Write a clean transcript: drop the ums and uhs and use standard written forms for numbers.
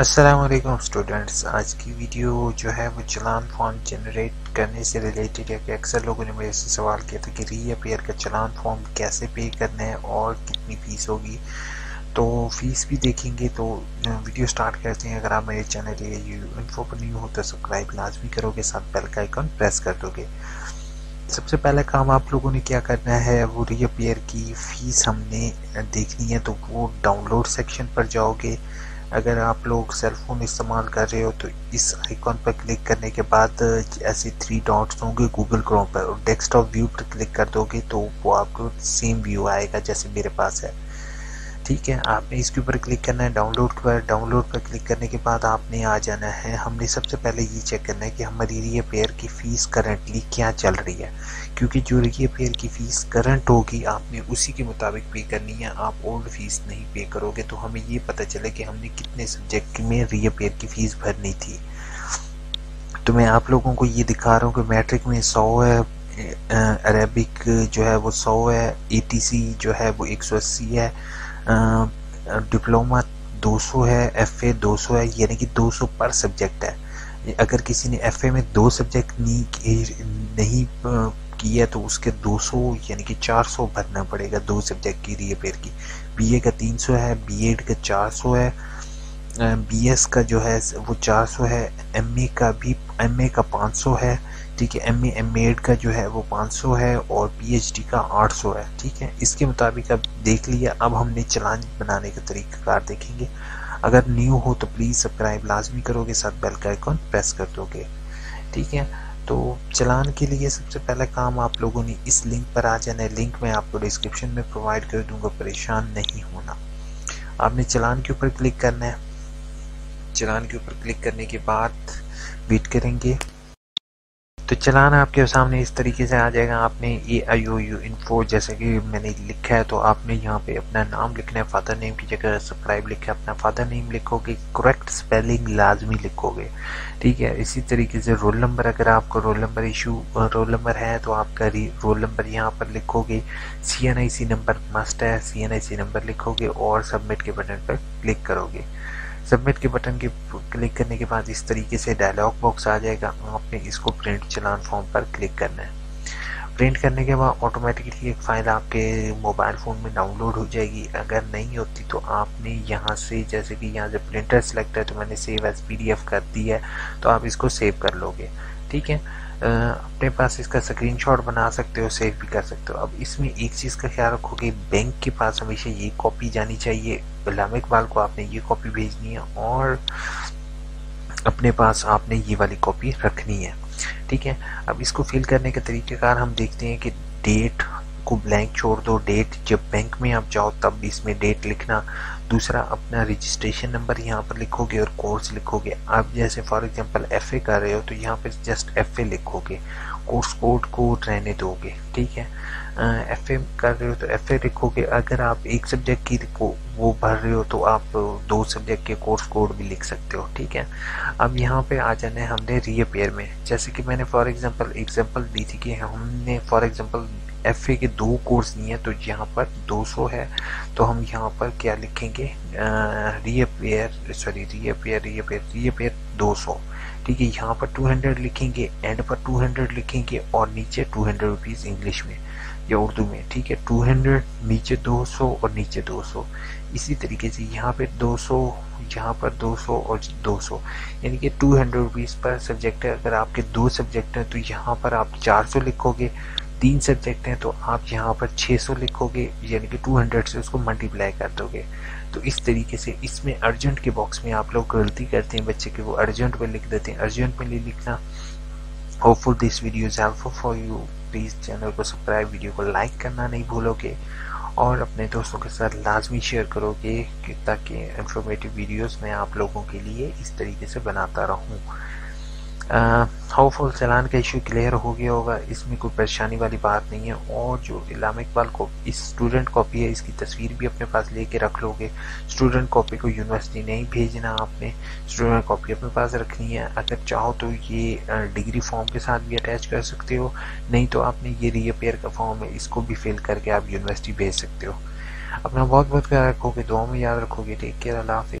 अस्सलामुअलैकुम स्टूडेंट्स। आज की वीडियो जो है वो चलान फॉर्म जनरेट करने से रिलेटेड है कि अक्सर लोगों ने मेरे से सवाल किया था कि रीअपेयर का चलान फॉर्म कैसे पे करना है और कितनी फ़ीस होगी, तो फ़ीस भी देखेंगे। तो वीडियो स्टार्ट करते हैं। अगर आप मेरे चैनल इन्फो पर न्यू हो तो सब्सक्राइब लाजमी करोगे, साथ बेल का आइकन प्रेस कर दोगे। सबसे पहला काम आप लोगों ने क्या करना है, वो रीअपेयर की फ़ीस हमने देखनी है, तो वो डाउनलोड सेक्शन पर जाओगे। अगर आप लोग सेल फ़ोन इस्तेमाल कर रहे हो तो इस आइकॉन पर क्लिक करने के बाद ऐसे 3 डॉट्स होंगे गूगल क्रोम पर, और डेस्कटॉप व्यू पर क्लिक कर दोगे तो वो आपको सेम व्यू आएगा जैसे मेरे पास है। ठीक है, आपने इसके ऊपर क्लिक करना है, डाउनलोड के बाद डाउनलोड पर क्लिक करने के बाद आपने आ जाना है। हमने सबसे पहले ये चेक करना है कि हमारी रीअपेयर की फ़ीस करंटली क्या चल रही है, क्योंकि जो रीअपेयर की फ़ीस करंट होगी आपने उसी के मुताबिक पे करनी है। आप ओल्ड फ़ीस नहीं पे करोगे, तो हमें ये पता चले कि हमने कितने सब्जेक्ट में रीअपेयर की फ़ीस भरनी थी। तो मैं आप लोगों को ये दिखा रहा हूँ कि मैट्रिक में 100 है, अरेबिक जो है वो 100 है, ATC जो है वो 180 है, डिप्लोमा 200 है, FA 200 है, यानी कि 200 पर सब्जेक्ट है। अगर किसी ने FA में 2 सब्जेक्ट नहीं किया तो उसके 200 यानी कि 400 भरना पड़ेगा 2 सब्जेक्ट की रीअपेयर की। BA का 300 है, BEd का 400 है, BS का जो है वो 400 है, MA का भी MA का 500 है। ठीक है, MA/MA का जो है वो 500 है और PhD का 800 है। ठीक है, इसके मुताबिक अब देख लिया। अब हमने चलान बनाने का तरीक़ाकार देखेंगे। अगर न्यू हो तो प्लीज़ सब्सक्राइब लाजमी करोगे, साथ बेल का आइकॉन प्रेस कर दोगे। ठीक है, तो चलान के लिए सबसे पहला काम आप लोगों ने इस लिंक पर आ जाना है। लिंक मैं आपको डिस्क्रिप्शन में प्रोवाइड कर दूँगा, परेशान नहीं होना। आपने चलान के ऊपर क्लिक करना है। चलान के ऊपर क्लिक करने के बाद वेट करेंगे तो चलान आपके सामने इस तरीके से आ जाएगा। आपने AIOU इन्फो जैसे कि मैंने लिखा है, तो आपने यहाँ पे अपना नाम लिखना है। फादर नेम की जगह सब्सक्राइब लिखा है, अपना फादर नेम लिखोगे, करेक्ट स्पेलिंग लाजमी लिखोगे। ठीक है, इसी तरीके से रोल नंबर, अगर आपको रोल नंबर है तो आपका रोल नंबर यहाँ पर लिखोगे। CNIC नंबर मस्ट है, CNIC नंबर लिखोगे और सबमिट के बटन पर क्लिक करोगे। सबमिट के बटन के क्लिक करने के बाद इस तरीके से डायलॉग बॉक्स आ जाएगा। आपने इसको प्रिंट चलान फॉर्म पर क्लिक करना है। प्रिंट करने के बाद ऑटोमेटिकली एक फ़ाइल आपके मोबाइल फ़ोन में डाउनलोड हो जाएगी। अगर नहीं होती तो आपने यहाँ से, जैसे कि यहाँ से प्रिंटर सेलेक्ट है तो मैंने सेव एज PDF कर दी है, तो आप इसको सेव कर लोगे। ठीक है, अपने पास इसका स्क्रीनशॉट बना सकते हो, सेव भी कर सकते हो। अब इसमें एक चीज़ का ख्याल रखोगे, बैंक के पास हमेशा ये कॉपी जानी चाहिए। अल्लामा इकबाल को आपने ये कॉपी भेजनी है और अपने पास आपने ये वाली कॉपी रखनी है। ठीक है, अब इसको फिल करने का तरीक़ाकार हम देखते हैं कि डेट को ब्लैंक छोड़ दो। डेट जब बैंक में आप जाओ तब इसमें डेट लिखना। दूसरा, अपना रजिस्ट्रेशन नंबर यहाँ पर लिखोगे और कोर्स लिखोगे। आप जैसे फॉर एग्जांपल FA कर रहे हो तो यहाँ पर जस्ट FA लिखोगे, कोर्स कोड को रहने दोगे। ठीक है, FA कर रहे हो तो FA लिखोगे। अगर आप एक सब्जेक्ट की वो भर रहे हो तो आप 2 सब्जेक्ट के कोर्स कोड भी लिख सकते हो। ठीक है, अब यहाँ पे आ जाना है हमने रीअपेयर में। जैसे कि मैंने फॉर एग्जांपल दी थी कि हमने फॉर एग्जांपल FA के 2 कोर्स लिए हैं, तो यहाँ पर 200 है, तो हम यहाँ पर क्या लिखेंगे, रीअपेयर 200। ठीक है, यहाँ पर 200 लिखेंगे, एंड पर 200 लिखेंगे और नीचे 200 रुपीज़ इंग्लिश में या उर्दू में। ठीक है, 200 नीचे 200 और नीचे 200। इसी तरीके से यहाँ पर 200, यहाँ पर 200 और 200, यानी कि 200 रुपीज़ पर सब्जेक्ट है। अगर आपके 2 सब्जेक्ट हैं तो यहाँ पर आप 400 लिखोगे, 3 सब्जेक्ट हैं तो आप यहाँ पर 600 लिखोगे, यानी कि 200 से उसको मल्टीप्लाई कर दोगे। तो इस तरीके से इसमें अर्जेंट के बॉक्स में आप लोग गलती करते हैं बच्चे के, वो अर्जेंट पे लिख देते हैं। अर्जेंट पे नहीं लिखना। Hopeful this video is helpful for you. Please channel को सब्सक्राइब, वीडियो को लाइक करना नहीं भूलोगे और अपने दोस्तों के साथ लाजमी शेयर करोगे ताकि इंफॉर्मेटिव वीडियोज़ मैं आप लोगों के लिए इस तरीके से बनाता रहूँ। होपफुल चलान का इशू क्लियर हो गया होगा, इसमें कोई परेशानी वाली बात नहीं है। और जो अल्लामा इकबाल को इस स्टूडेंट कॉपी है, इसकी तस्वीर भी अपने पास लेके रख लोगे। स्टूडेंट कॉपी को यूनिवर्सिटी नहीं भेजना, आपने स्टूडेंट कॉपी अपने पास रखनी है। अगर चाहो तो ये डिग्री फॉर्म के साथ भी अटैच कर सकते हो, नहीं तो आपने ये रीअपेयर का फॉर्म है, इसको भी फिल करके आप यूनिवर्सिटी भेज सकते हो। अपना बहुत बहुत ख्याल रखोगे, दुआ में याद रखोगे। टेक केयर, अल्लाह हाफिज़।